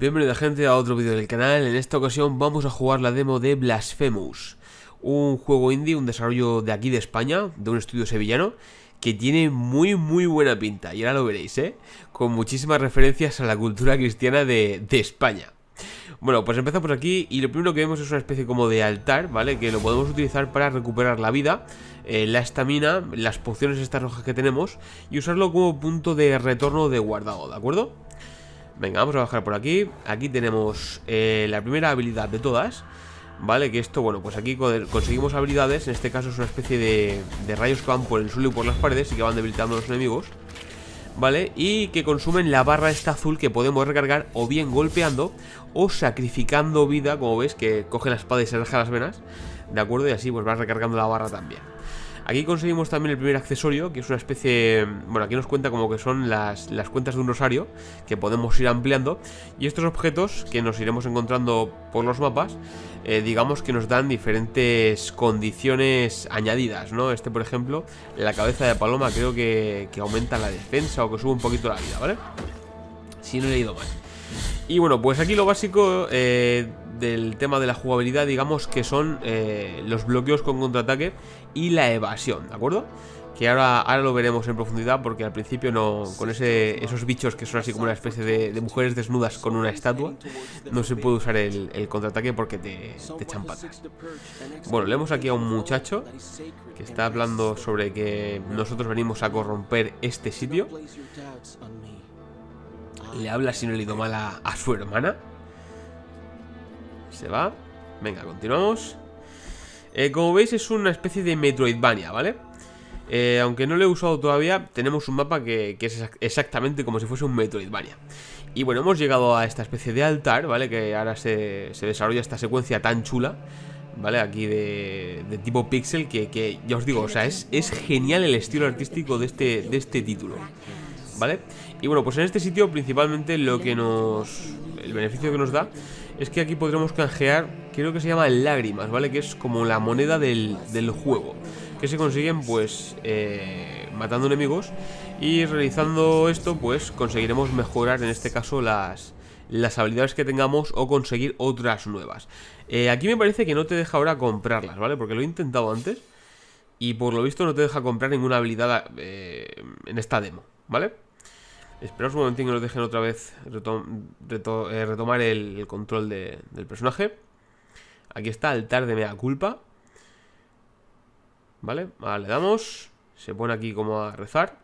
Bienvenida gente a otro vídeo del canal. En esta ocasión vamos a jugar la demo de Blasphemous, un juego indie, un desarrollo de aquí de España, de un estudio sevillano, que tiene muy buena pinta, y ahora lo veréis, con muchísimas referencias a la cultura cristiana de España. Bueno, pues empezamos aquí y lo primero que vemos es una especie como de altar, ¿vale? Que lo podemos utilizar para recuperar la vida, la estamina, las pociones estas rojas que tenemos, y usarlo como punto de retorno de guardado, ¿de acuerdo? Venga, vamos a bajar por aquí. Aquí tenemos la primera habilidad de todas, ¿vale? Que esto, bueno, pues aquí conseguimos habilidades. En este caso es una especie de rayos que van por el suelo y por las paredes y que van debilitando a los enemigos, ¿vale? Y que consumen la barra esta azul que podemos recargar o bien golpeando o sacrificando vida, como veis, que coge la espada y se raja las venas, ¿de acuerdo? Y así pues vas recargando la barra también. Aquí conseguimos también el primer accesorio, que es una especie... Bueno, aquí nos cuenta como que son las cuentas de un rosario, que podemos ir ampliando. Y estos objetos, que nos iremos encontrando por los mapas, digamos que nos dan diferentes condiciones añadidas, ¿no? Este, por ejemplo, la cabeza de paloma creo que aumenta la defensa o que sube un poquito la vida, ¿vale? Si no he leído mal. Y bueno, pues aquí lo básico... del tema de la jugabilidad, digamos que son los bloqueos con contraataque y la evasión, ¿de acuerdo? Que ahora lo veremos en profundidad, porque al principio no, con esos bichos que son así como una especie de mujeres desnudas con una estatua, no se puede usar el contraataque porque te echan patas. Bueno, leemos aquí a un muchacho que está hablando sobre que nosotros venimos a corromper este sitio. Le habla, si no he leído mal, a su hermana. Se va. Venga, continuamos. Como veis es una especie de Metroidvania, ¿vale? Aunque no lo he usado todavía, tenemos un mapa que es exactamente como si fuese un Metroidvania. Y bueno, hemos llegado a esta especie de altar, ¿vale? Que ahora se desarrolla esta secuencia tan chula, ¿vale? Aquí de tipo pixel, que ya os digo, o sea, es genial el estilo artístico de este título, ¿vale? Y bueno, pues en este sitio principalmente el beneficio que nos da es que aquí podremos canjear, creo que se llama lágrimas, ¿vale? Que es como la moneda del juego, que se consiguen pues matando enemigos, y realizando esto pues conseguiremos mejorar en este caso las habilidades que tengamos o conseguir otras nuevas. Aquí me parece que no te deja ahora comprarlas, ¿vale? Porque lo he intentado antes y por lo visto no te deja comprar ninguna habilidad en esta demo, ¿vale? Esperaos un momentín que nos dejen otra vez retomar el control del personaje. Aquí está, altar de mea culpa. Vale, ahora le damos. Se pone aquí como a rezar.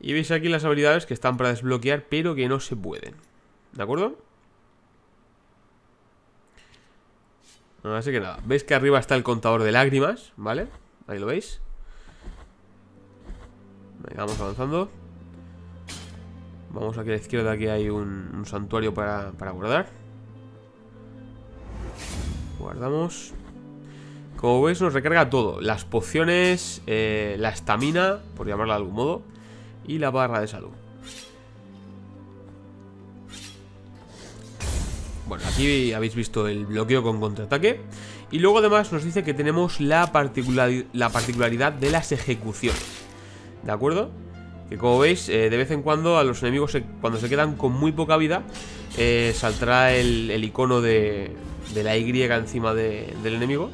Y veis aquí las habilidades que están para desbloquear, pero que no se pueden, ¿de acuerdo? Así que nada, veis que arriba está el contador de lágrimas, ¿vale? Ahí lo veis. Venga, vamos avanzando. Vamos aquí a la izquierda, aquí hay un santuario para guardar. Guardamos. Como veis nos recarga todo. Las pociones, la estamina, por llamarla de algún modo, y la barra de salud. Bueno, aquí habéis visto el bloqueo con contraataque. Y luego además nos dice que tenemos la particularidad de las ejecuciones, ¿de acuerdo? Que como veis, de vez en cuando a los enemigos, cuando se quedan con muy poca vida, saltará el icono de la Y encima del enemigo,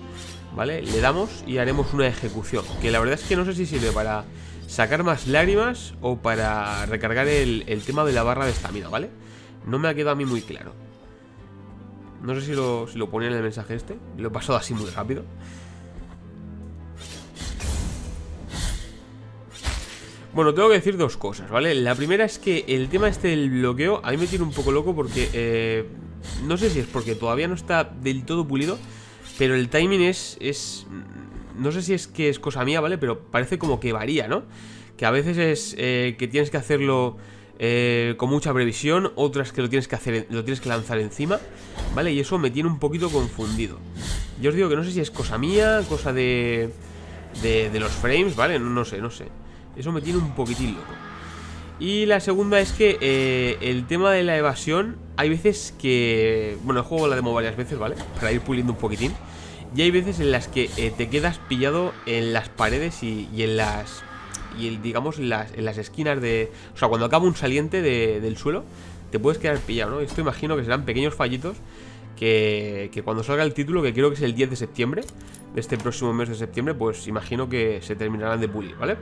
¿vale? Le damos y haremos una ejecución, que la verdad es que no sé si sirve para sacar más lágrimas o para recargar el tema de la barra de estamina, ¿vale? No me ha quedado a mí muy claro. No sé si lo ponía en el mensaje este. Lo he pasado así muy rápido. Bueno, tengo que decir dos cosas, ¿vale? La primera es que el tema este del bloqueo a mí me tiene un poco loco porque no sé si es porque todavía no está del todo pulido, pero el timing es no sé si es que es cosa mía, ¿vale? Pero parece como que varía, ¿no? Que a veces es que tienes que hacerlo con mucha previsión, otras que lo tienes que lanzar encima, ¿vale? Y eso me tiene un poquito confundido. Yo os digo que no sé si es cosa mía, cosa de los frames, ¿vale? No sé. Eso me tiene un poquitín loco. Y la segunda es que el tema de la evasión, hay veces que... Bueno, el juego la demo varias veces, ¿vale? Para ir puliendo un poquitín. Y hay veces en las que te quedas pillado en las paredes y en las... Y digamos, en las esquinas de... O sea, cuando acaba un saliente del suelo, te puedes quedar pillado, ¿no? Esto imagino que serán pequeños fallitos que cuando salga el título, que creo que es el 10 de septiembre, de este próximo mes de septiembre, pues imagino que se terminarán de pulir, ¿vale?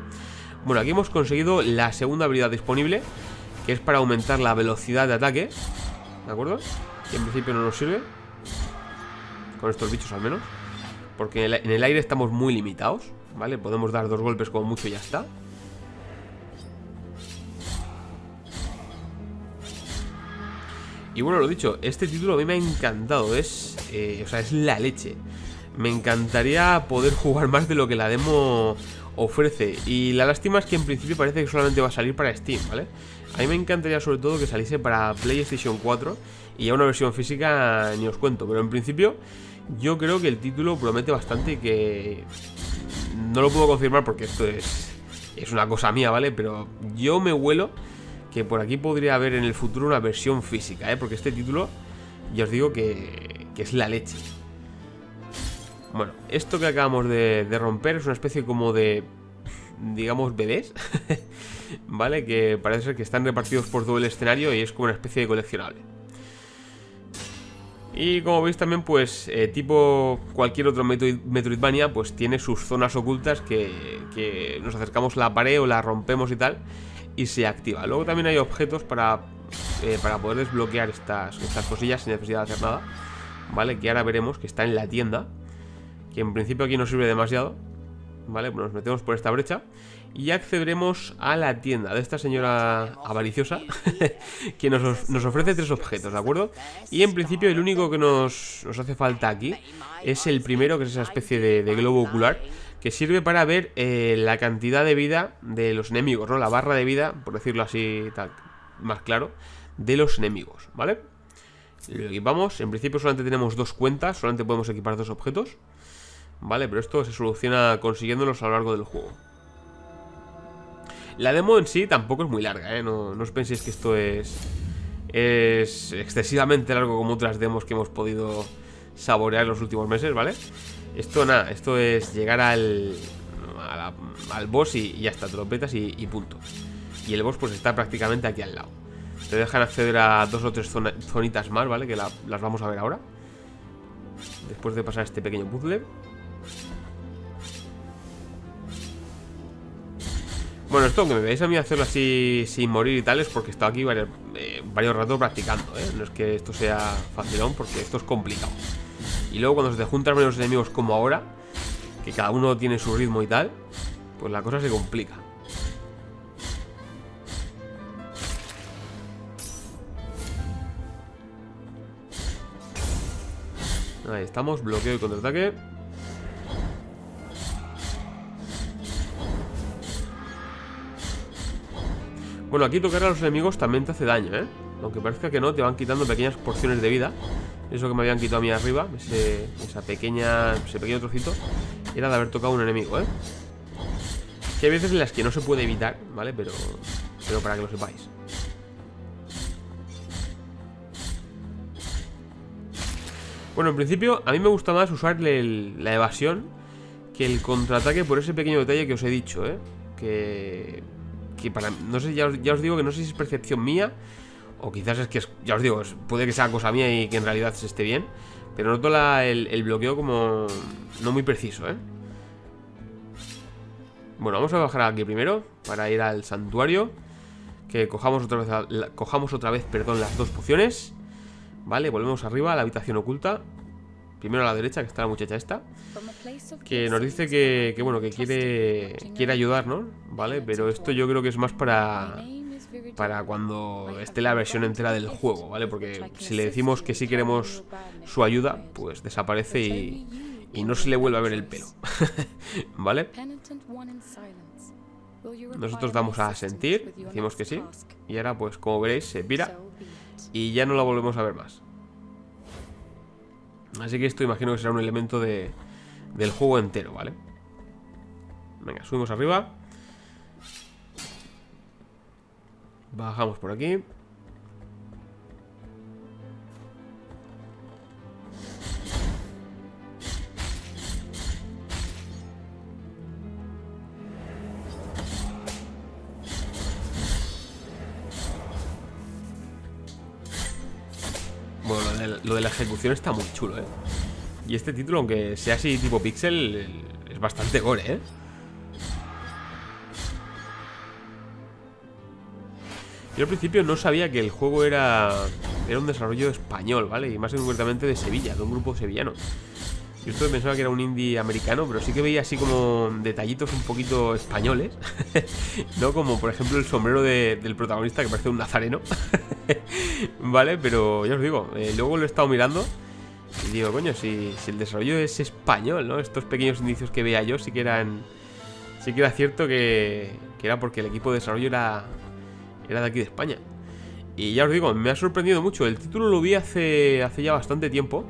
Bueno, aquí hemos conseguido la segunda habilidad disponible, que es para aumentar la velocidad de ataque, ¿de acuerdo? Que en principio no nos sirve, con estos bichos al menos, porque en el aire estamos muy limitados, ¿vale? Podemos dar dos golpes como mucho y ya está. Y bueno, lo dicho, este título a mí me ha encantado, es, o sea, es la leche. Me encantaría poder jugar más de lo que la demo ofrece. Y la lástima es que en principio parece que solamente va a salir para Steam, ¿vale? A mí me encantaría sobre todo que saliese para PlayStation 4 y ya una versión física ni os cuento. Pero en principio yo creo que el título promete bastante y que... no lo puedo confirmar porque esto es una cosa mía, ¿vale? Pero yo me huelo que por aquí podría haber en el futuro una versión física, ¿eh? Porque este título, ya os digo que es la leche. Bueno, esto que acabamos de romper es una especie como de, digamos, bebés, ¿vale? Que parece ser que están repartidos por todo el escenario y es como una especie de coleccionable. Y como veis también, pues, tipo cualquier otro Metroidvania, pues tiene sus zonas ocultas que nos acercamos a la pared o la rompemos y tal, y se activa. Luego también hay objetos para poder desbloquear estas cosillas sin necesidad de hacer nada, ¿vale? Que ahora veremos que está en la tienda, que en principio aquí no sirve demasiado, ¿vale? Bueno, nos metemos por esta brecha y accederemos a la tienda de esta señora avariciosa que nos ofrece tres objetos, ¿de acuerdo? Y en principio el único que nos hace falta aquí es el primero, que es esa especie de globo ocular, que sirve para ver la cantidad de vida de los enemigos, ¿no? La barra de vida, por decirlo así tal, más claro, de los enemigos, ¿vale? Lo equipamos. En principio solamente tenemos dos cuentas, solamente podemos equipar dos objetos, ¿vale? Pero esto se soluciona consiguiéndolos a lo largo del juego. La demo en sí tampoco es muy larga, ¿eh? No os penséis que esto es excesivamente largo como otras demos que hemos podido saborear en los últimos meses, ¿vale? Esto nada, esto es llegar al boss y ya está, te lo petas y punto. Y el boss pues está prácticamente aquí al lado. Te dejan acceder a dos o tres zonitas más, ¿vale? Que las vamos a ver ahora, después de pasar este pequeño puzzle. Bueno, esto aunque me veáis a mí hacerlo así sin morir y tal, es porque he estado aquí varios ratos practicando, ¿eh? No es que esto sea facilón, porque esto es complicado. Y luego cuando se te juntan varios enemigos como ahora, que cada uno tiene su ritmo y tal, pues la cosa se complica. Ahí estamos, bloqueo y contraataque. Bueno, aquí tocar a los enemigos también te hace daño, ¿eh? Aunque parezca que no, te van quitando pequeñas porciones de vida. Eso que me habían quitado a mí arriba, ese pequeño trocito, era de haber tocado un enemigo, ¿eh? Que hay veces en las que no se puede evitar, ¿vale? Pero para que lo sepáis. Bueno, en principio a mí me gusta más usar la evasión que el contraataque por ese pequeño detalle que os he dicho, ¿eh? Que para... no sé, ya os digo que no sé si es percepción mía, o quizás es que, ya os digo, puede que sea cosa mía y que en realidad se esté bien, pero noto el bloqueo como no muy preciso, ¿eh? Bueno, vamos a bajar aquí primero para ir al santuario, que cojamos otra vez, perdón, las dos pociones. Vale, volvemos arriba a la habitación oculta. Primero a la derecha, que está la muchacha esta, que nos dice que bueno, que quiere ayudarnos, ¿vale? Pero esto yo creo que es más para cuando esté la versión entera del juego, ¿vale? Porque si le decimos que sí queremos su ayuda, pues desaparece y no se le vuelve a ver el pelo, ¿vale? Nosotros damos a sentir, decimos que sí, y ahora pues como veréis se pira y ya no la volvemos a ver más. Así que esto imagino que será un elemento del juego entero, ¿vale? Venga, subimos arriba. Bajamos por aquí. lo de la ejecución está muy chulo, ¿eh? Y este título, aunque sea así tipo pixel, es bastante gore, ¿eh? Yo al principio no sabía que el juego era un desarrollo español, ¿vale? Y más concretamente de Sevilla, de un grupo sevillano. Yo esto pensaba que era un indie americano, pero sí que veía así como detallitos un poquito españoles, ¿no? Como por ejemplo el sombrero del protagonista, que parece un nazareno, ¿vale? Pero ya os digo, luego lo he estado mirando y digo, coño, si el desarrollo es español, ¿no? Estos pequeños indicios que veía yo sí que era cierto que era porque el equipo de desarrollo era de aquí de España. Y ya os digo, me ha sorprendido mucho. El título lo vi hace ya bastante tiempo.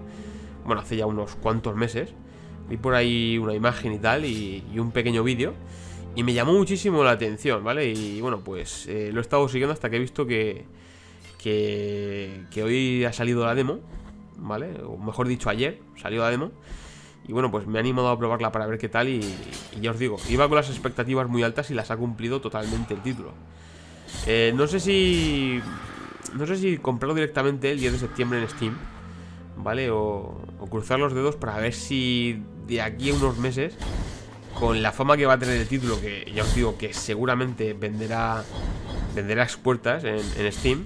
Bueno, hace ya unos cuantos meses. Vi por ahí una imagen y tal, y un pequeño vídeo, y me llamó muchísimo la atención, ¿vale? Y bueno, pues lo he estado siguiendo hasta que he visto que hoy ha salido la demo, ¿vale? O mejor dicho, ayer salió la demo. Y bueno, pues me ha animado a probarla para ver qué tal. Y ya os digo, iba con las expectativas muy altas y las ha cumplido totalmente el título. No sé si comprarlo directamente el 10 de septiembre en Steam, ¿vale? O cruzar los dedos para ver si de aquí a unos meses, con la fama que va a tener el título, que ya os digo que seguramente venderá expuertas en Steam,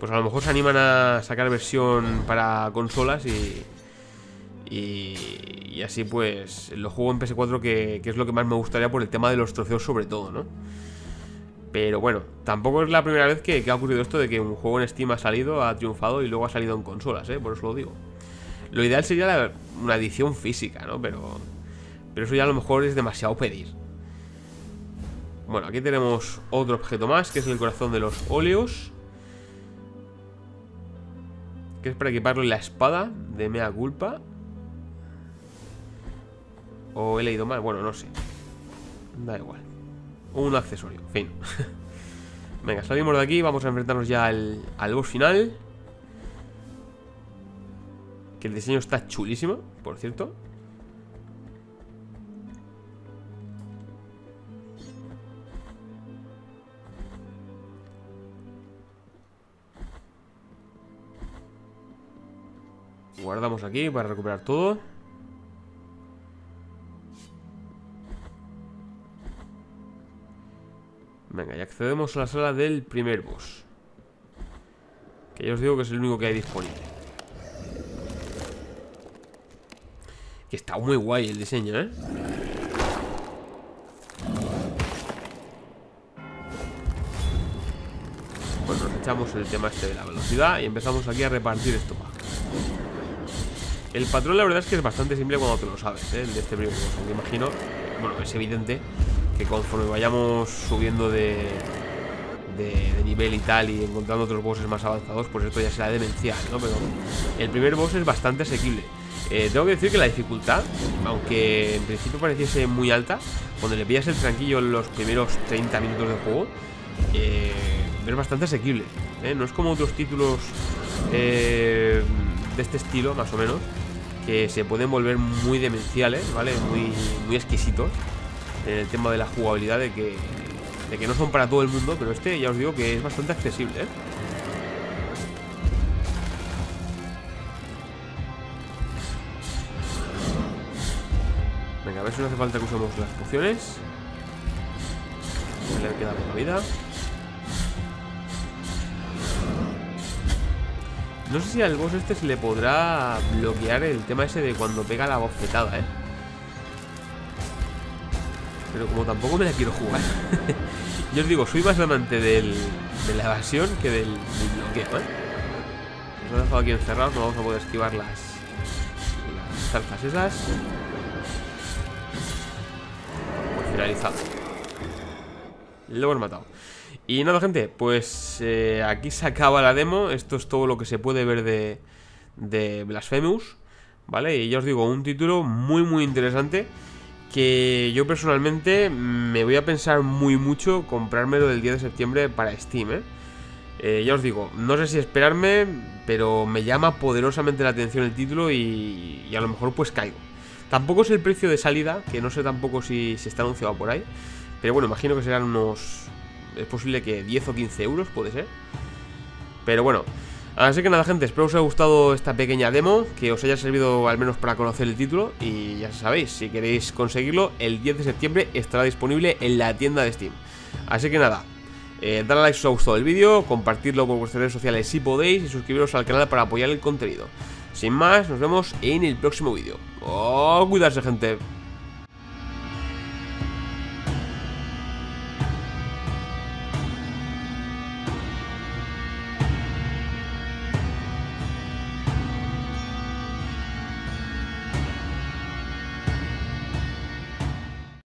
pues a lo mejor se animan a sacar versión para consolas y así pues lo juego en PS4, que es lo que más me gustaría por el tema de los trofeos sobre todo, ¿no? Pero bueno, tampoco es la primera vez que ha ocurrido esto de que un juego en Steam ha salido, ha triunfado y luego ha salido en consolas, ¿eh? Por eso lo digo. Lo ideal sería una edición física, ¿no? Pero eso ya a lo mejor es demasiado pedir. Bueno, aquí tenemos otro objeto más, que es el corazón de los óleos, que es para equiparle la espada de mea culpa. O he leído mal, bueno, no sé. Da igual. Un accesorio, en fin. Venga, salimos de aquí, vamos a enfrentarnos ya al boss final, que el diseño está chulísimo, por cierto. Guardamos aquí para recuperar todo. Venga, y accedemos a la sala del primer boss, que ya os digo que es el único que hay disponible. Que está muy guay el diseño, ¿eh? Bueno, nos echamos el tema este de la velocidad y empezamos aquí a repartir estopa. El patrón la verdad es que es bastante simple cuando te lo sabes, ¿eh? El de este primer boss, aunque imagino, bueno, es evidente que conforme vayamos subiendo de nivel y tal, y encontrando otros bosses más avanzados, pues esto ya será demencial, ¿no? Pero el primer boss es bastante asequible. Tengo que decir que la dificultad, aunque en principio pareciese muy alta, cuando le pillas el tranquillo en los primeros 30 minutos de juego, es bastante asequible, ¿eh? No es como otros títulos de este estilo, más o menos, que se pueden volver muy demenciales, ¿vale? Muy exquisitos en el tema de la jugabilidad, de que no son para todo el mundo, pero este ya os digo que es bastante accesible, ¿eh? Venga, a ver si no hace falta que usemos las pociones. Le queda poca vida. No sé si al boss este se le podrá bloquear el tema ese de cuando pega la bofetada, ¿eh? Pero como tampoco me la quiero jugar, yo os digo, soy más amante de la evasión que del bloqueo, ¿eh? Nos han dejado aquí encerrados, no vamos a poder esquivar las zarzas esas. Pues finalizado. Lo hemos matado. Y nada, gente, pues aquí se acaba la demo. Esto es todo lo que se puede ver de Blasphemous, ¿vale? Y ya os digo, un título muy muy interesante, que yo personalmente me voy a pensar muy mucho comprármelo del 10 de septiembre para Steam, ¿eh? Ya os digo, no sé si esperarme, pero me llama poderosamente la atención el título y a lo mejor pues caigo. Tampoco es el precio de salida, que no sé tampoco si está anunciado por ahí, pero bueno, imagino que serán unos, es posible que 10 o 15 euros, puede ser. Pero bueno, Así que nada, gente, espero que os haya gustado esta pequeña demo, que os haya servido al menos para conocer el título. Y ya sabéis, si queréis conseguirlo, el 10 de septiembre estará disponible en la tienda de Steam. Así que nada, darle a like si os ha gustado el vídeo, compartirlo por vuestras redes sociales si podéis, y suscribiros al canal para apoyar el contenido. Sin más, nos vemos en el próximo vídeo. ¡Oh, cuidarse, gente!